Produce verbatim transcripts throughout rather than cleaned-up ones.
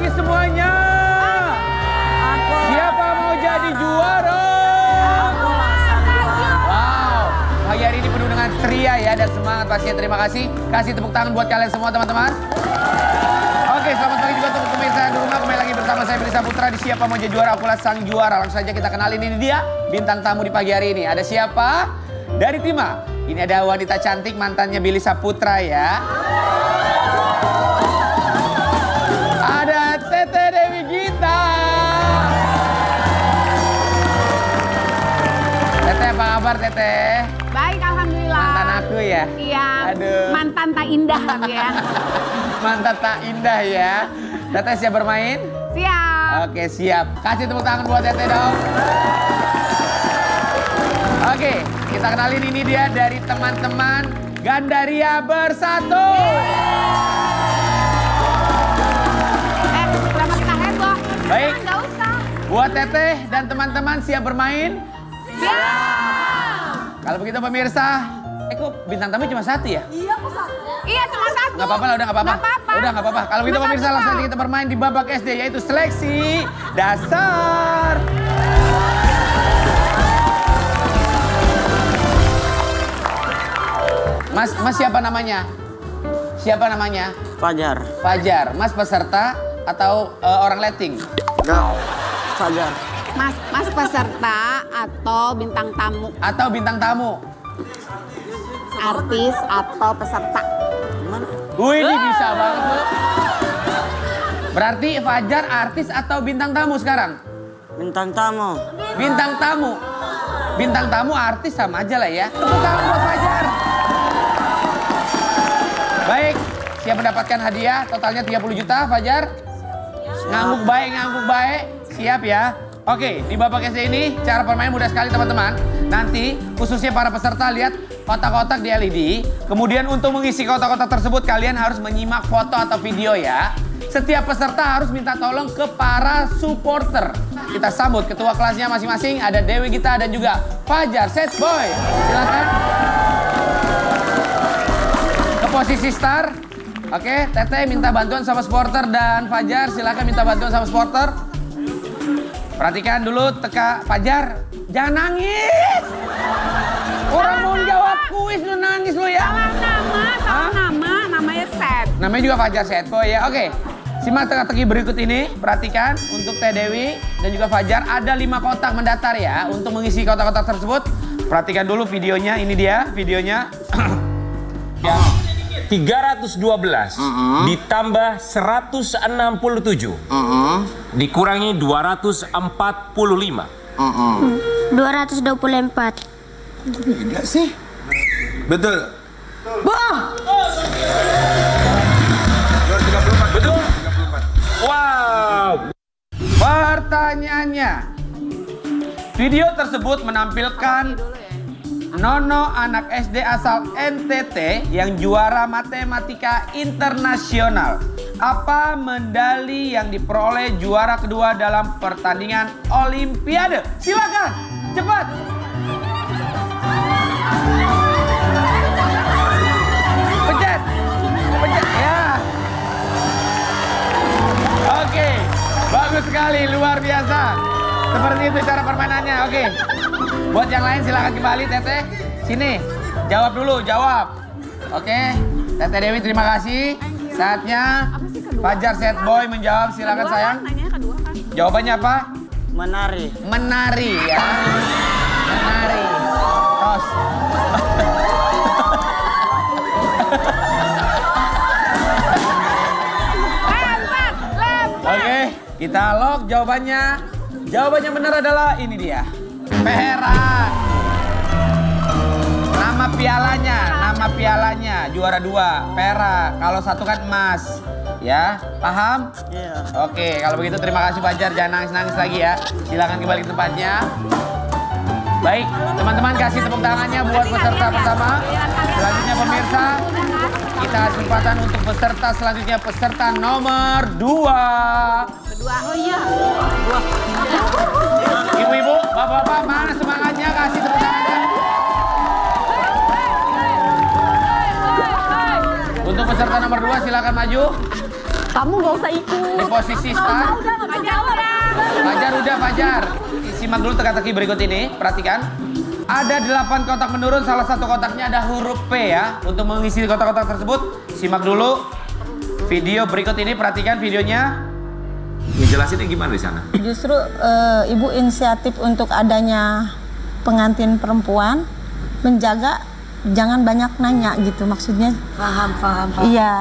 lagi semuanya. Siapa mau jadi juara? Wow, pagi hari ini penuh dengan ceria ya dan semangat pastinya. Terima kasih. Kasih tepuk tangan buat kalian semua teman-teman. Oke, selamat pagi juga untuk pemirsa di rumah. Kembali lagi bersama saya Billy Syahputra di Siapa Mau Jadi Juara Aku lah Sang Juara. Langsung saja kita kenalin, ini dia bintang tamu di pagi hari ini. Ada siapa? Dari Timah. Ini ada wanita cantik mantannya Billy Syahputra ya. Ada N T T Dewi Gita. Teteh, apa kabar Teteh? Baik, alhamdulillah. Mantan aku ya? Iya. Aduh. Mantan tak indah ya. Mantan tak indah ya. Teteh siap bermain? Siap. Oke, siap. Kasih tepuk tangan buat Teteh dong. Oke, kita kenalin, ini dia dari teman-teman Gandaria Bersatu. Yeah. Baik, buat Teteh dan teman-teman siap bermain? Siap! Kalau begitu pemirsa, eh kok bintang tamu cuma satu ya? Iya, kok satu. Iya, cuma satu. Gak apa-apa lah, udah gak apa-apa. Udah gak apa-apa. Kalau begitu pemirsa, langsung aja kita bermain di babak S D, yaitu seleksi dasar. Mas, mas siapa namanya? Siapa namanya? Fajar. Fajar, mas peserta atau uh, orang letting? Enggak, Fajar. Mas, mas peserta atau bintang tamu? Atau bintang tamu? Artis atau peserta? Gimana? Wih, ini bisa banget. Berarti Fajar artis atau bintang tamu sekarang? Bintang tamu. Bintang tamu. Bintang tamu artis sama aja lah ya. Tepuk tangan buat Fajar. Baik, siap mendapatkan hadiah totalnya tiga puluh juta, Fajar. Ngangguk baik, ngangguk baik. Siap ya. Oke, di babak S D ini cara bermain mudah sekali teman-teman. Nanti khususnya para peserta lihat kotak-kotak di L E D. Kemudian untuk mengisi kotak-kotak tersebut kalian harus menyimak foto atau video ya. Setiap peserta harus minta tolong ke para supporter. Kita sambut ketua kelasnya masing-masing. Ada Dewi Gita dan juga Fajar Setsboy. Silakan. Ke posisi star. Oke, Teteh minta bantuan sama supporter dan Fajar silakan minta bantuan sama supporter. Perhatikan dulu, teka Fajar, jangan nangis. Orang mau jawab kuis lu nangis lu ya. Salah nama, salah nama, namanya Set. Namanya juga Fajar Setboy ya. Oke, simak teka-teki berikut ini. Perhatikan untuk Teh Dewi dan juga Fajar ada lima kotak mendatar ya untuk mengisi kotak-kotak tersebut. Perhatikan dulu videonya, ini dia videonya. Ya. tiga ratus dua belas uh-huh. ditambah seratus enam puluh tujuh uh-huh. dikurangi dua ratus empat puluh lima uh-huh. dua ratus dua puluh empat. Tidak sih. Betul. Wah. dua ratus tiga puluh empat. Betul. dua ratus tiga puluh empat. Wow. Pertanyaannya, video tersebut menampilkan Nono anak S D asal N T T yang juara matematika internasional. Apa medali yang diperoleh juara kedua dalam pertandingan Olimpiade? Silakan, cepat. Pencet, pencet ya. Oke, bagus sekali, luar biasa. Seperti itu cara permainannya, oke. Buat yang lain silahkan kembali, Teteh. Sini, jawab dulu, jawab. Oke, Teteh Dewi terima kasih. Saatnya Fajar Setsboy menjawab, silahkan sayang. Jawabannya apa? Menari. Menari ya. Menari. Tos. Lempar, lempar. Oke, kita log jawabannya. Jawabannya benar adalah ini dia. Perak. Nama pialanya, nama pialanya juara dua, perak. Kalau satu kan emas, ya paham? Iya. Oke, kalau begitu terima kasih Fajar, jangan nangis-nangis lagi ya. Silakan kembali ke tempatnya. Baik, teman-teman kasih tepuk tangannya buat peserta pertama. Selanjutnya pemirsa, kita kesempatan untuk peserta selanjutnya, peserta nomor dua. Dua, oh iya. Ibu-ibu, bapak-bapak, mana semangatnya? Kasih tepuk tangan. Untuk peserta nomor dua silakan maju. Kamu gak usah ikut. Di posisi start. Udah, Fajar udah. Fajar udah, Fajar. Simak dulu teka-teki berikut ini, perhatikan. Ada delapan kotak menurun, salah satu kotaknya ada huruf P ya. Untuk mengisi kotak-kotak tersebut, simak dulu video berikut ini, perhatikan videonya. Ngejelasinnya gimana di sana? Justru uh, Ibu inisiatif untuk adanya pengantin perempuan, menjaga jangan banyak nanya gitu maksudnya. Paham, paham, paham. Iya.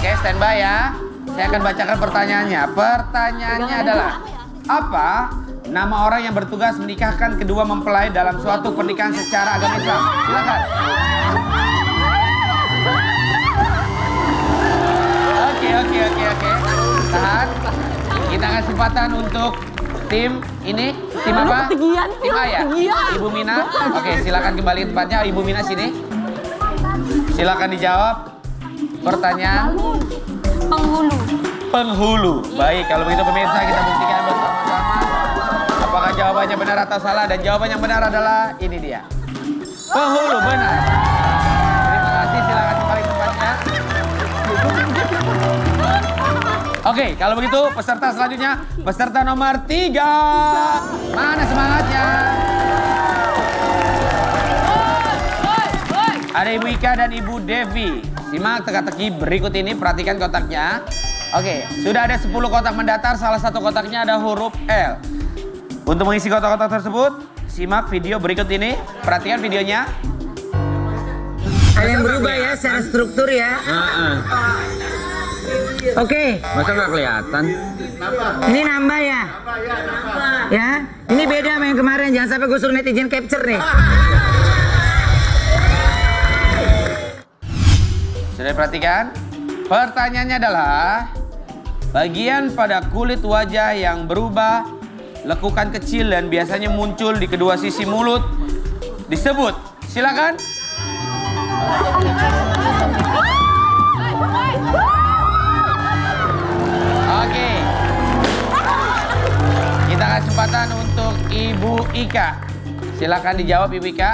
Oke, standby ya. Saya akan bacakan pertanyaannya. Pertanyaannya adalah, apa nama orang yang bertugas menikahkan kedua mempelai dalam suatu pernikahan secara agama Islam? Silakan. Oke, oke, oke, oke. Tahan. Kita kasih kesempatan untuk tim ini. Tim apa? Tim A ya? Ibu Mina. Oke, silakan kembali tempatnya. Ibu Mina sini. Silakan dijawab pertanyaan. Penghulu. Penghulu. Baik, kalau begitu pemirsa kita buktikan bersama-sama apakah jawabannya benar atau salah. Dan jawaban yang benar adalah ini dia. Penghulu, benar. Terima kasih, silakan kembali tempatnya. Oke, kalau begitu peserta selanjutnya, peserta nomor tiga. Mana semangatnya? Ada Ibu Ika dan Ibu Devi. Simak teka-teki berikut ini, perhatikan kotaknya. Oke, sudah ada sepuluh kotak mendatar, salah satu kotaknya ada huruf L. Untuk mengisi kotak-kotak tersebut, simak video berikut ini, perhatikan videonya. Ada yang berubah ya, secara struktur ya. Uh-uh. Oke. Okay. Masa nggak kelihatan? Ini nambah ya? Nambah, ya, nambah. Ya? Ini beda sama yang kemarin, jangan sampai gue suruh netizen capture nih. Sudah perhatikan? Pertanyaannya adalah, bagian pada kulit wajah yang berubah, lekukan kecil dan biasanya muncul di kedua sisi mulut, disebut. Silakan. Oke, kita kasih kesempatan untuk Ibu Ika. Silakan dijawab Ibu Ika.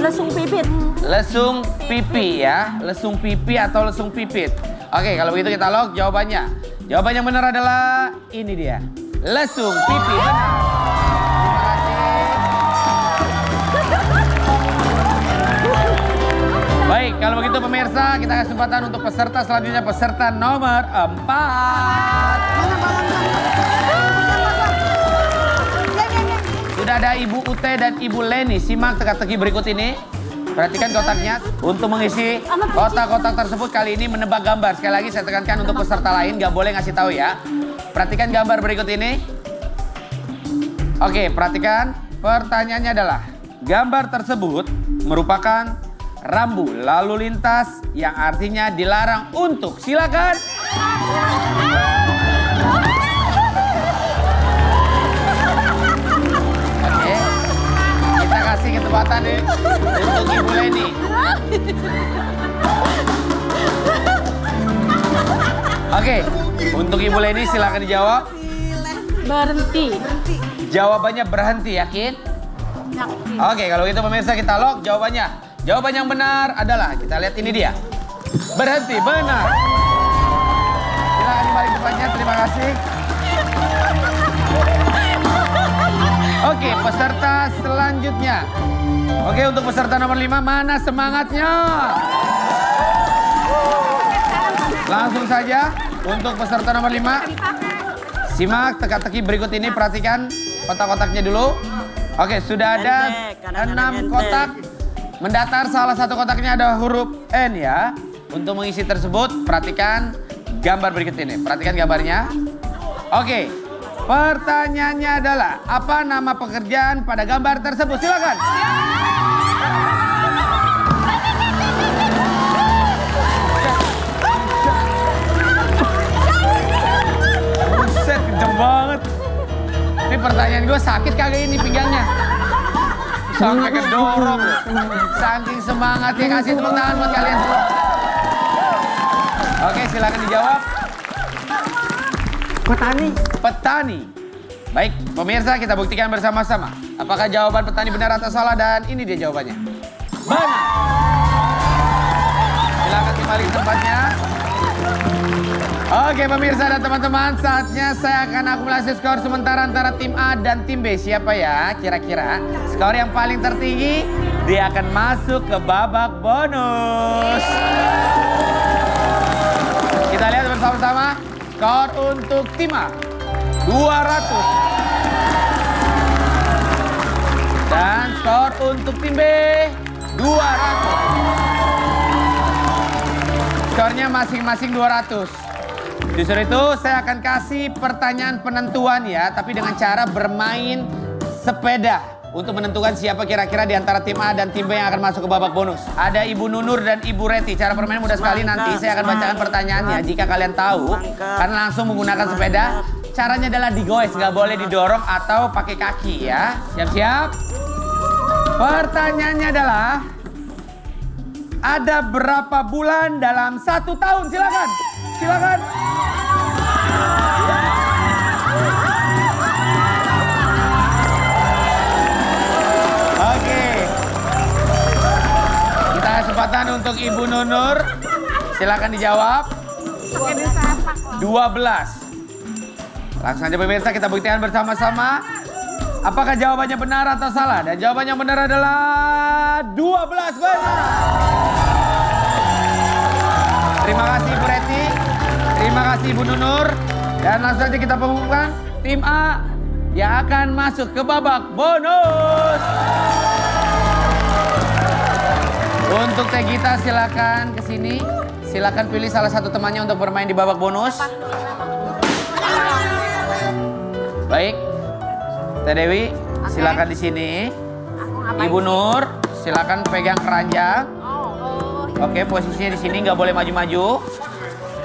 Lesung pipit. Lesung pipi ya, lesung pipi atau lesung pipit. Oke, kalau begitu kita log jawabannya. Jawaban yang benar adalah ini dia, lesung pipi. Benar. Baik, kalau begitu pemirsa, kita kasih kesempatan untuk peserta selanjutnya, peserta nomor empat. Sudah ada Ibu Ute dan Ibu Leni, simak teka-teki berikut ini. Perhatikan kotaknya untuk mengisi kotak-kotak tersebut, kali ini menebak gambar. Sekali lagi saya tekankan untuk peserta lain, nggak boleh ngasih tahu ya. Perhatikan gambar berikut ini. Oke, perhatikan. Pertanyaannya adalah, gambar tersebut merupakan rambu lalu lintas yang artinya dilarang untuk. Silakan. Oke, kita kasih kesempatan nih untuk Ibu Leni. Oke, untuk Ibu Leni silakan dijawab. Berhenti. Jawabannya berhenti, yakin? Yakin. Oke, kalau gitu pemirsa kita log jawabannya. Jawaban yang benar adalah, kita lihat ini dia. Berhenti, benar. Silakan kembali tempatnya, terima kasih. Oke, peserta selanjutnya. Oke, untuk peserta nomor lima, mana semangatnya? Langsung saja, untuk peserta nomor lima. Simak teka-teki berikut ini, perhatikan kotak-kotaknya dulu. Oke, sudah ada enam kotak mendatar, salah satu kotaknya ada huruf N ya. Untuk mengisi tersebut, perhatikan gambar berikut ini. Perhatikan gambarnya. Oke, pertanyaannya adalah, apa nama pekerjaan pada gambar tersebut? Silakan. Buset, kenceng banget. Ini pertanyaan gue sakit kagak ini pinggangnya. Sampai kedorong, saking semangatnya. Kasih tepuk tangan buat kalian semua. Oke, silakan dijawab. Petani. Petani. Baik, pemirsa kita buktikan bersama-sama. Apakah jawaban petani benar atau salah, dan ini dia jawabannya. Benar. Silakan kembali tempatnya. Oke pemirsa dan teman-teman, saatnya saya akan akumulasi skor sementara antara tim A dan tim B. Siapa ya kira-kira skor yang paling tertinggi? Dia akan masuk ke babak bonus. Kita lihat bersama-sama skor untuk tim A. dua ratus. Dan skor untuk tim B. dua ratus. Skornya masing-masing dua ratus. Justru itu saya akan kasih pertanyaan penentuan ya, tapi dengan cara bermain sepeda untuk menentukan siapa kira-kira di antara tim A dan tim B yang akan masuk ke babak bonus. Ada Ibu Nunur dan Ibu Reti. Cara permainan mudah sekali, nanti saya akan bacakan pertanyaannya. Jika kalian tahu, karena langsung menggunakan sepeda, caranya adalah digoes, nggak boleh didorong atau pakai kaki ya. Siap-siap? Pertanyaannya adalah, ada berapa bulan dalam satu tahun? Silakan, silakan. Kesempatan untuk Ibu Nunur, silakan dijawab. dua belas. Langsung aja pemirsa kita buktikan bersama-sama apakah jawabannya benar atau salah. Dan jawabannya benar adalah dua belas. Benar. Terima kasih Bu Reti, terima kasih Ibu Nunur. Dan langsung aja kita pengumumkan tim A yang akan masuk ke babak bonus. Untuk Teh Gita silakan ke sini. Silakan pilih salah satu temannya untuk bermain di babak bonus. Baik. Teh Dewi, silakan di sini. Ibu Nur, silakan pegang keranjang. Oke, posisinya di sini, nggak boleh maju-maju.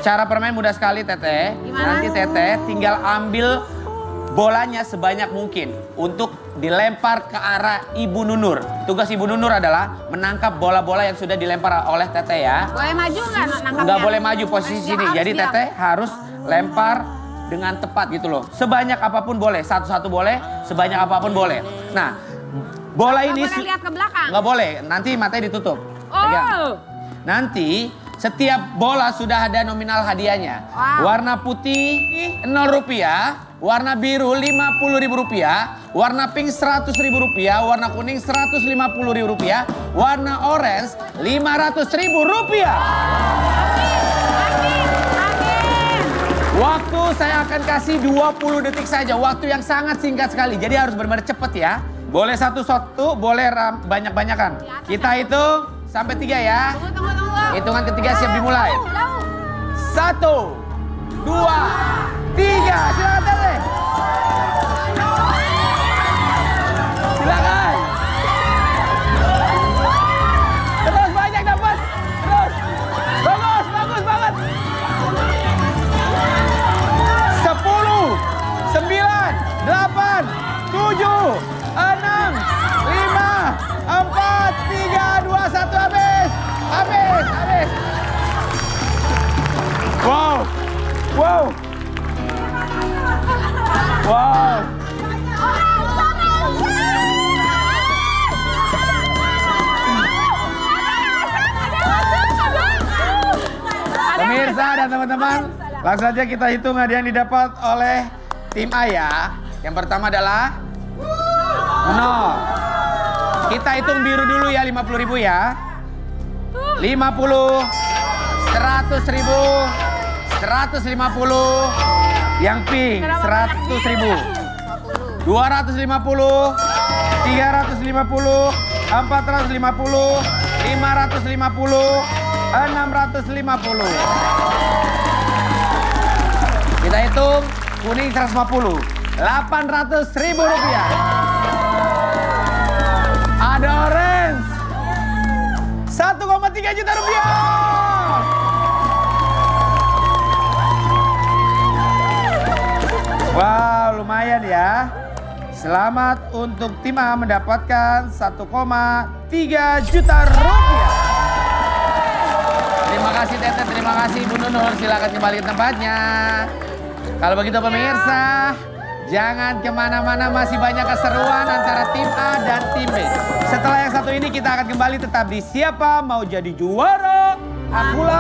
Cara permain mudah sekali, Teteh. Nanti Teteh tinggal ambil bolanya sebanyak mungkin untuk dilempar ke arah Ibu Nunur. Tugas Ibu Nunur adalah menangkap bola-bola yang sudah dilempar oleh Teteh ya. Boleh maju nggak nangkapnya? Nggak boleh maju posisi siap, sini. Jadi siap. Teteh harus lempar dengan tepat gitu loh. Sebanyak apapun boleh. Satu-satu boleh, sebanyak apapun boleh. Nah, bola nggak ini... Nggak boleh lihat ke belakang? Nggak boleh. Nanti matanya ditutup. Oh. Pegang. Nanti setiap bola sudah ada nominal hadiahnya. Wow. Warna putih nol rupiah. Warna biru lima puluh ribu rupiah, warna pink seratus ribu rupiah, warna kuning seratus lima puluh ribu rupiah, warna orange lima ratus ribu rupiah. Waktu saya akan kasih dua puluh detik saja, waktu yang sangat singkat sekali. Jadi harus benar-benar cepet ya. Boleh satu-satu, boleh banyak-banyakan. Kita hitung sampai tiga ya. Tunggu, tunggu, tunggu. Hitungan ketiga siap dimulai. Satu, dua, tiga. Silakan. Silakan. Terus banyak dapat. Terus. Bagus, bagus banget. Sepuluh, sembilan, delapan, tujuh, enam, lima, empat, tiga, dua, satu. Habis, habis, habis. Wow, wow, wow. Pemirsa dan teman-teman, langsung saja kita hitung hadiah yang didapat oleh tim A ya. Yang pertama adalah nol. Kita hitung biru dulu ya, lima puluh ribu ya. lima puluh, seratus ribu, seratus lima puluh, yang pink seratus ribu. dua ratus lima puluh, tiga ratus lima puluh, empat ratus lima puluh, lima ratus lima puluh, enam ratus lima puluh. Kita hitung kuning seratus lima puluh, delapan ratus ribu rupiah. Ada orange satu koma tiga juta rupiah. Wow, lumayan ya. Selamat untuk tim A mendapatkan satu koma tiga juta rupiah. Terima kasih Teteh, terima kasih Ibu Nunur. Silakan kembali ke tempatnya. Kalau begitu pemirsa, jangan kemana-mana, masih banyak keseruan antara tim A dan tim B. Setelah yang satu ini kita akan kembali tetap di Siapa Mau Jadi Juara Aku lah.